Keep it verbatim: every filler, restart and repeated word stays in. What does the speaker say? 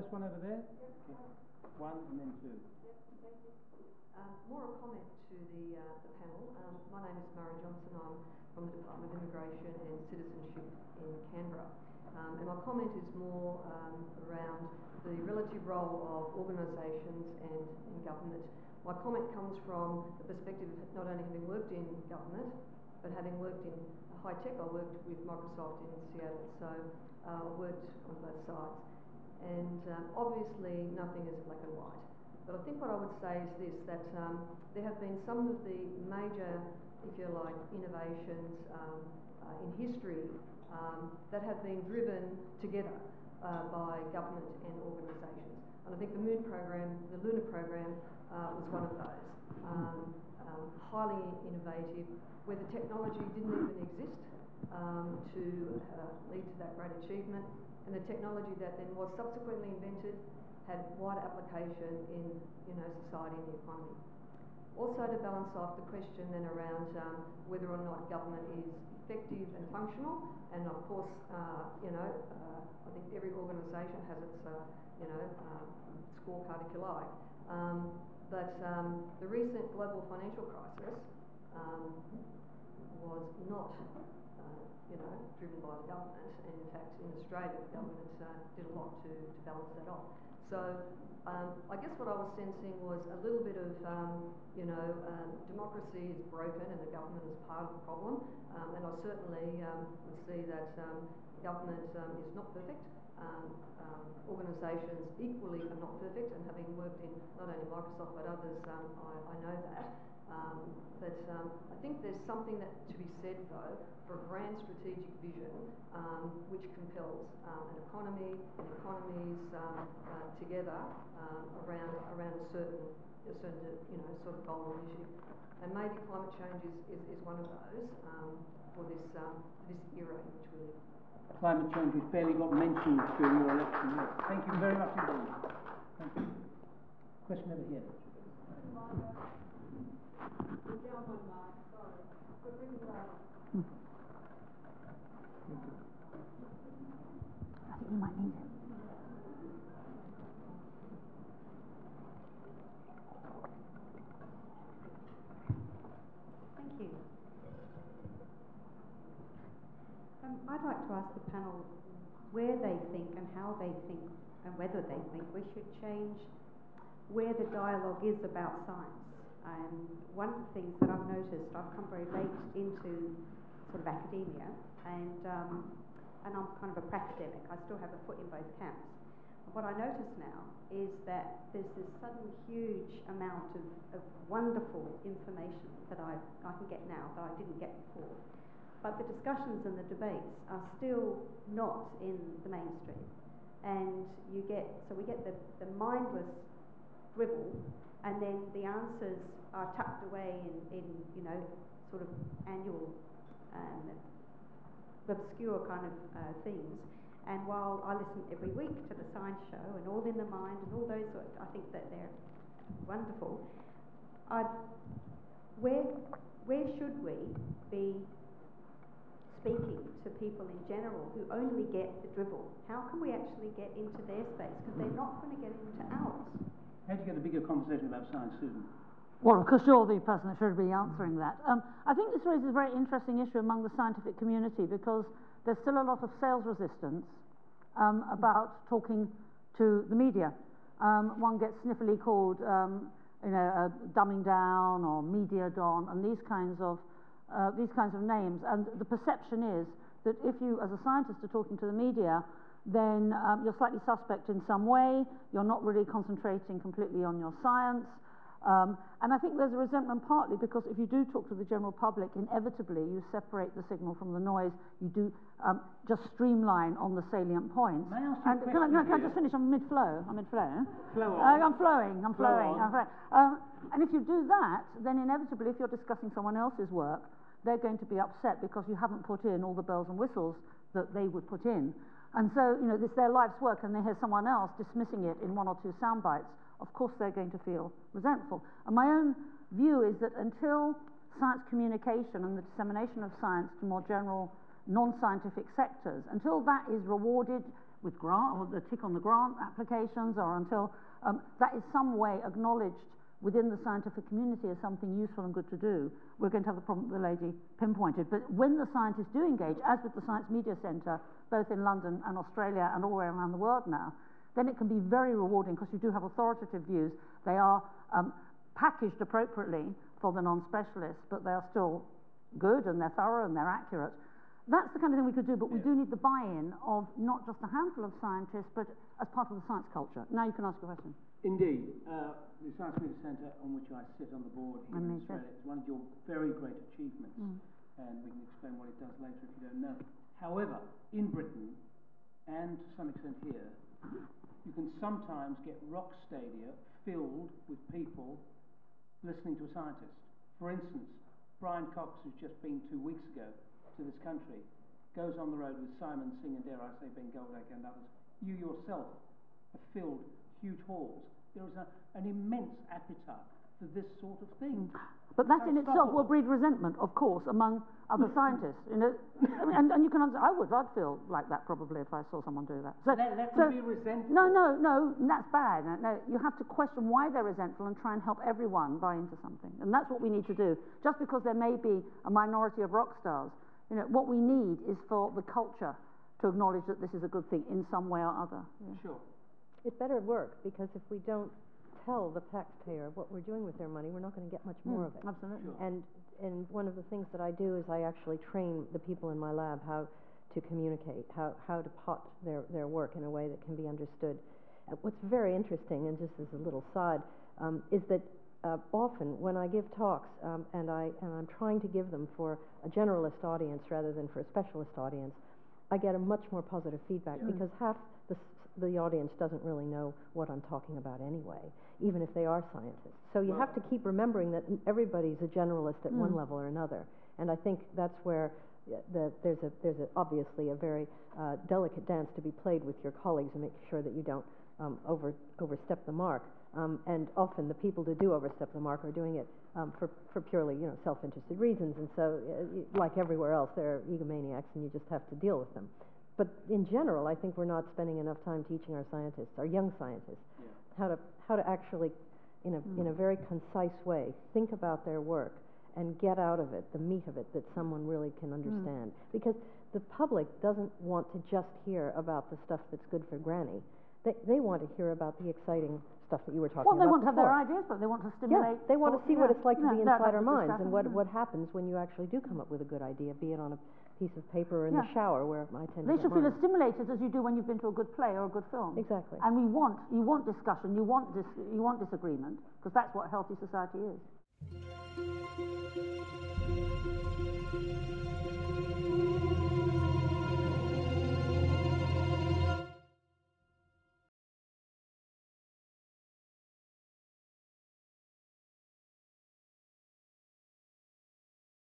first one over there? Okay. One and then two. Um, more a comment to the, uh, the panel. Um, my name is Murray Johnson. I'm from the Department of Immigration and Citizenship in Canberra. Um, and my comment is more um, around the relative role of organisations and in government. My comment comes from the perspective of not only having worked in government, but having worked in high tech. I worked with Microsoft in Seattle, so I uh, worked on both sides. And um, obviously nothing is black and white. But I think what I would say is this, that um, there have been some of the major, if you like, innovations um, uh, in history um, that have been driven together uh, by government and organisations. And I think the Moon program, the Lunar program, uh, was one of those. Um, um, highly innovative, where the technology didn't even exist um, to uh, lead to that great achievement. And the technology that then was subsequently invented had wide application in, you know, society and the economy. Also, to balance off the question then around um, whether or not government is effective and functional, and of course, uh, you know, uh, I think every organisation has its, uh, you know, um, scorecard if you like. Um, but um, the recent global financial crisis um, was not, uh, you know, driven by the government, and in fact, in Australia, the government uh, did a lot to, to balance that off. So um, I guess what I was sensing was a little bit of, um, you know, um, democracy is broken and the government is part of the problem. Um, and I certainly um, would see that um, government um, is not perfect. Um, um, organisations equally are not perfect, and having worked in not only Microsoft but others, um, I, I know that. Um, but um, I think there's something that to be said though for a grand strategic vision um, which compels um, an economy and economies um, uh, together um, around around a certain a certain you know sort of goal and issue. And maybe climate change is, is, is one of those um, for this um, this era in which we live. Climate change has barely got mentioned during your election. Thank you very much indeed. Thank you. Question over here. Down one mark, sorry. But bring it up. I think you might need it. Thank you. Um, I'd like to ask the panel where they think and how they think and whether they think we should change where the dialogue is about science. Um, one of the things that I've noticed, I've come very late into sort of academia, and um, and I'm kind of a pracademic. I still have a foot in both camps. But what I notice now is that there's this sudden huge amount of, of wonderful information that I, I can get now that I didn't get before. But the discussions and the debates are still not in the mainstream. And you get, so we get the, the mindless dribble, and then the answers are tucked away in, in you know, sort of annual, um, obscure kind of uh, things. And while I listen every week to the science show and All in the Mind and all those, sort of, I think that they're wonderful. I'd, where, where should we be speaking to people in general who only get the dribble? How can we actually get into their space? Because they're not going to get into ours. How do you get a bigger conversation about science, Susan? Well, of course, you're the person that should be answering that. Um, I think this raises a very interesting issue among the scientific community, because there's still a lot of sales resistance um, about talking to the media. Um, one gets sniffily called um, you know, uh, dumbing down or media don and these kinds of uh, these kinds of names. And the perception is that if you, as a scientist, are talking to the media, then um, you're slightly suspect in some way, you're not really concentrating completely on your science. Um, and I think there's a resentment partly because if you do talk to the general public, inevitably you separate the signal from the noise, you do um, just streamline on the salient points. May I ask you and a question? Can I, can I just finish? I'm mid-flow. I'm mid-flow. Flow on. Uh, I'm flowing, I'm flowing, I'm flowing. Um, and if you do that, then inevitably if you're discussing someone else's work, they're going to be upset because you haven't put in all the bells and whistles that they would put in. And so, you know, it's their life's work, and they hear someone else dismissing it in one or two sound bites. Of course, they're going to feel resentful. And my own view is that until science communication and the dissemination of science to more general non-scientific sectors, until that is rewarded with grant, or the tick on the grant applications, or until um, that is some way acknowledged within the scientific community as something useful and good to do, we're going to have the problem that the lady pinpointed. But when the scientists do engage, as with the Science Media Centre, both in London and Australia and all the way around the world now, then it can be very rewarding because you do have authoritative views. They are um, packaged appropriately for the non-specialists, but they are still good and they're thorough and they're accurate. That's the kind of thing we could do, but we yeah. do need the buy-in of not just a handful of scientists, but as part of the science culture. Now you can ask your question. Indeed, uh, the Science Media Centre, on which I sit on the board here in Australia, is one of your very great achievements, mm. and we can explain what it does later if you don't know. However, in Britain, and to some extent here, you can sometimes get rock stadia filled with people listening to a scientist. For instance, Brian Cox, who's just been two weeks ago to this country, goes on the road with Simon Singh and, dare I say, Ben Goldacre and others. You yourself have filled huge halls. There is a, an immense appetite for this sort of thing. But that in itself will breed resentment, of course, among other scientists. You know, and, and you can understand, I would, I'd feel like that probably if I saw someone do that. So that, that so, would be resentful. No, no, no, that's bad. No, you have to question why they're resentful and try and help everyone buy into something. And that's what we need to do. Just because there may be a minority of rock stars, you know, what we need is for the culture to acknowledge that this is a good thing in some way or other. Yeah. Sure. It better work, because if we don't tell the taxpayer what we're doing with their money, we're not going to get much more mm, of it. Absolutely. Sure. And and one of the things that I do is I actually train the people in my lab how to communicate, how how to pot their their work in a way that can be understood. Uh, what's very interesting, and just as a little side, um, is that uh, often when I give talks um, and I and I'm trying to give them for a generalist audience rather than for a specialist audience, I get a much more positive feedback yeah. because half the the audience doesn't really know what I'm talking about anyway, even if they are scientists. So you well, have to keep remembering that everybody's a generalist at mm. one level or another. And I think that's where the, there's, a, there's a, obviously a very uh, delicate dance to be played with your colleagues and make sure that you don't um, over, overstep the mark. Um, and often the people who do overstep the mark are doing it um, for, for purely you know, self-interested reasons. And so, uh, like everywhere else, they're egomaniacs and you just have to deal with them. But in general, I think we're not spending enough time teaching our scientists, our young scientists, yeah. how to how to actually, in a mm. in a very concise way, think about their work and get out of it the meat of it that someone really can understand. Mm. Because the public doesn't want to just hear about the stuff that's good for Granny. They they want to hear about the exciting stuff that you were talking well, about. Well, they want before. to have their ideas, but they want to stimulate. Yeah, they want to see yeah. what it's like yeah. to be no, inside our minds and what what happens when you actually do come up with a good idea, be it on a piece of paper in yeah. the shower where I tend they to They should feel as stimulated as you do when you've been to a good play or a good film. Exactly. And we want, you want discussion, you want, dis you want disagreement, because that's what a healthy society is.